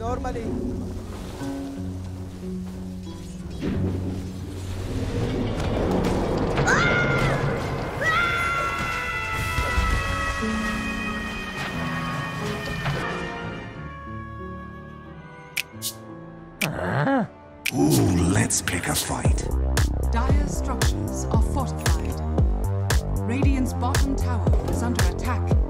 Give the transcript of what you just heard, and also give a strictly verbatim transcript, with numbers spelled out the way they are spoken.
normally. Let's pick a fight. Dire structures are fortified. Radiant's bottom tower is under attack.